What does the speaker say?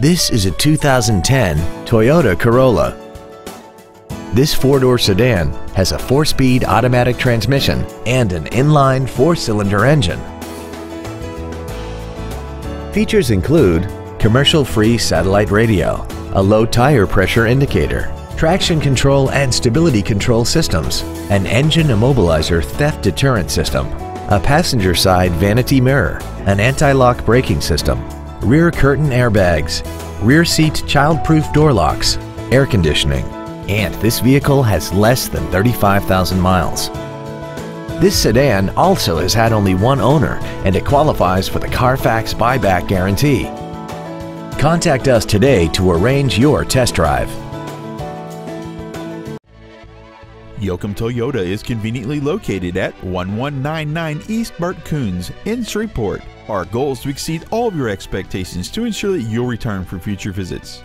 This is a 2010 Toyota Corolla. This four-door sedan has a four-speed automatic transmission and an inline four-cylinder engine. Features include commercial-free satellite radio, a low tire pressure indicator, traction control and stability control systems, an engine immobilizer theft deterrent system, a passenger side vanity mirror, an anti-lock braking system, rear curtain airbags, rear seat child-proof door locks, air conditioning, and this vehicle has less than 35,000 miles. This sedan also has had only one owner and it qualifies for the Carfax buyback guarantee. Contact us today to arrange your test drive. Yokem Toyota is conveniently located at 1199 East Bert Kouns in Shreveport. Our goal is to exceed all of your expectations to ensure that you'll return for future visits.